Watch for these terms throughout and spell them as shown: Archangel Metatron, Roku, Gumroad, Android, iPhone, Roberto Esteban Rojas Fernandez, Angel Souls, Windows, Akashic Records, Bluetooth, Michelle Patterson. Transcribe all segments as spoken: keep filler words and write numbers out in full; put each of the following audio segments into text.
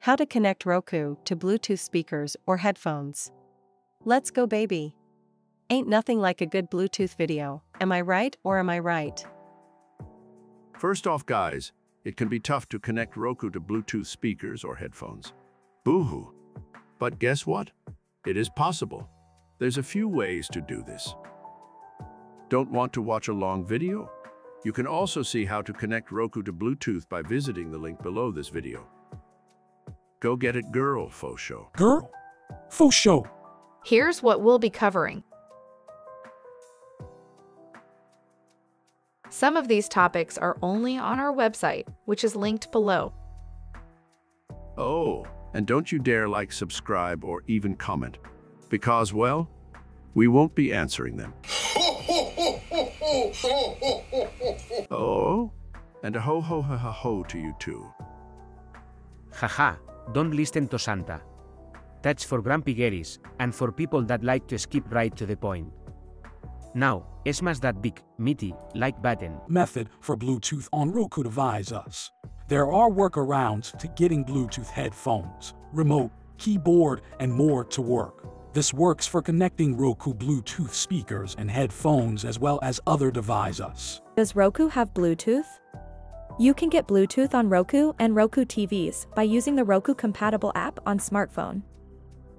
How to connect Roku to Bluetooth speakers or headphones. Let's go, baby. Ain't nothing like a good Bluetooth video, am I right or am I right? First off, guys, it can be tough to connect Roku to Bluetooth speakers or headphones. Boo-hoo. But guess what? It is possible. There's a few ways to do this. Don't want to watch a long video? You can also see how to connect Roku to Bluetooth by visiting the link below this video. Go get it, girl, fo show. Girl, fo show. Here's what we'll be covering. Some of these topics are only on our website, which is linked below. Oh, and don't you dare like, subscribe, or even comment, because, well, we won't be answering them. Oh, and a ho ho ho ho ho to you too. Haha. Don't listen to Santa. That's for grumpy Gettys, and for people that like to skip right to the point. Now, smash that big, meaty, like button. Method for Bluetooth on Roku device us. There are workarounds to getting Bluetooth headphones, remote, keyboard, and more to work. This works for connecting Roku Bluetooth speakers and headphones as well as other devices. Does Roku have Bluetooth? You can get Bluetooth on Roku and Roku T Vs by using the Roku-compatible app on smartphone.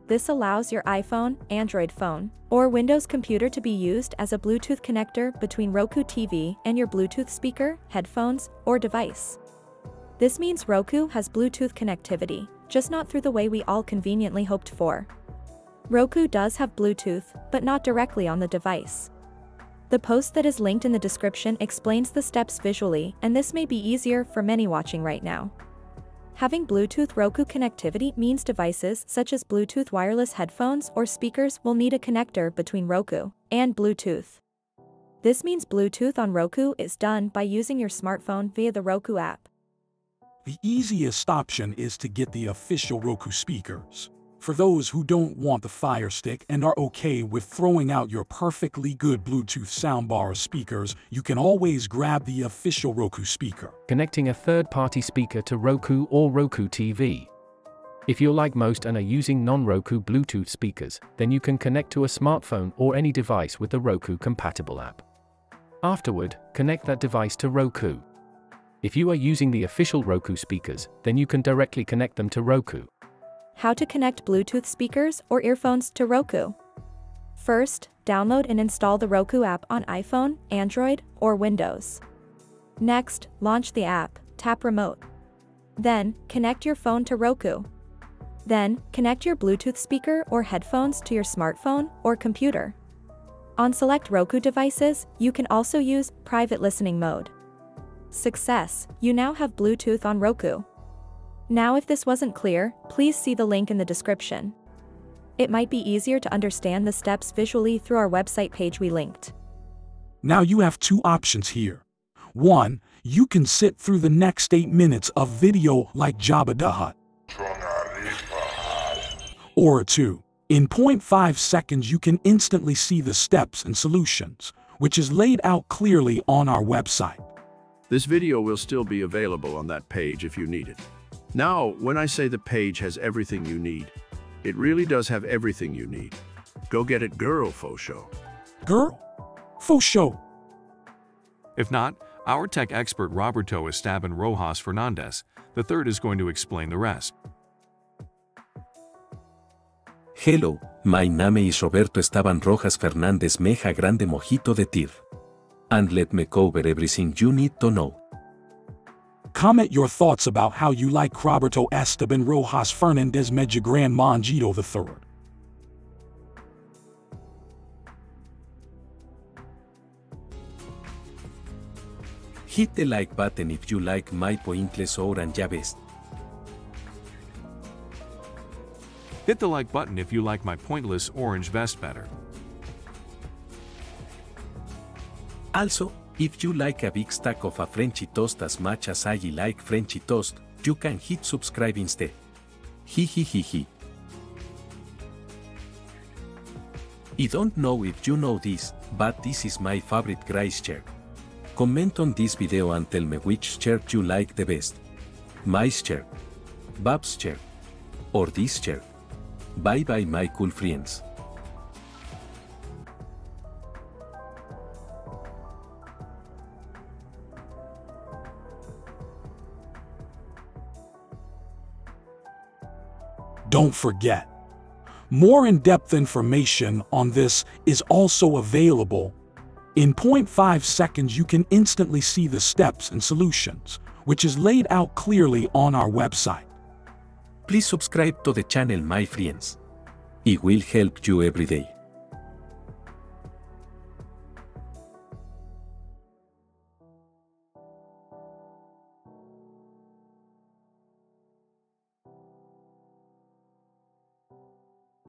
This allows your iPhone, Android phone, or Windows computer to be used as a Bluetooth connector between Roku T V and your Bluetooth speaker, headphones, or device. This means Roku has Bluetooth connectivity, just not through the way we all conveniently hoped for. Roku does have Bluetooth, but not directly on the device. The post that is linked in the description explains the steps visually, and this may be easier for many watching right now. Having Bluetooth Roku connectivity means devices such as Bluetooth wireless headphones or speakers will need a connector between Roku and Bluetooth. This means Bluetooth on Roku is done by using your smartphone via the Roku app. The easiest option is to get the official Roku speakers. For those who don't want the Fire Stick and are okay with throwing out your perfectly good Bluetooth soundbar or speakers, you can always grab the official Roku speaker. Connecting a third-party speaker to Roku or Roku T V. If you're like most and are using non-Roku Bluetooth speakers, then you can connect to a smartphone or any device with the Roku-compatible app. Afterward, connect that device to Roku. If you are using the official Roku speakers, then you can directly connect them to Roku. How to connect Bluetooth speakers or earphones to Roku. First, download and install the Roku app on iPhone, Android, or Windows. Next, launch the app, tap Remote. Then, connect your phone to Roku. Then, connect your Bluetooth speaker or headphones to your smartphone or computer. On select Roku devices, you can also use private listening mode. Success! You now have Bluetooth on Roku. Now, if this wasn't clear, please see the link in the description. It might be easier to understand the steps visually through our website page we linked. Now you have two options here. One, you can sit through the next eight minutes of video like Jabba the Hutt. Or two, in zero point five seconds you can instantly see the steps and solutions, which is laid out clearly on our website. This video will still be available on that page if you need it. Now, when I say the page has everything you need, it really does have everything you need. Go get it, girl, fo show. Girl, fo show. If not, our tech expert Roberto Esteban Rojas Fernandez, the third, is going to explain the rest. Hello, my name is Roberto Esteban Rojas Fernandez Meja Grande Mojito de Tir. And let me cover everything you need to know. Comment your thoughts about how you like Roberto Esteban Rojas Fernandez Meja Grande Mojito the third. Hit the like button if you like my pointless or and Javest. Hit the like button if you like my pointless orange vest better. Also, if you like a big stack of a Frenchy toast as much as I like Frenchy toast, you can hit subscribe instead. He he he he. I don't know if you know this, but this is my favorite Grace chair. Comment on this video and tell me which chair you like the best. My chair. Bab's chair. or this chair. Bye bye my cool friends. Don't forget, more in-depth information on this is also available. In zero point five seconds you can instantly see the steps and solutions, which is laid out clearly on our website. Please subscribe to the channel my friends. It will help you every day.